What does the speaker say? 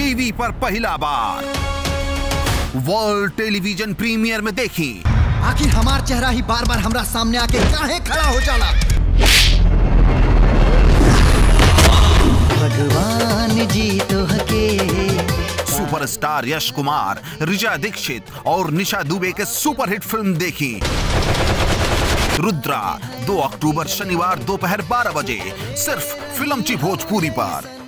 TV पर पहला बार world television premiere में देखी। आखिर हमार चेहरा ही बार बार हमरा सामने आके काहे खड़ा हो जाला। भगवान जी तो हके। सुपरस्टार यश कुमार, रिजा दीक्षित और निशा दुबे के सुपरहिट फिल्म देखी रुद्रा 2 अक्टूबर शनिवार दोपहर 12 बजे सिर्फ फिल्म सिटी भोजपुरी पर।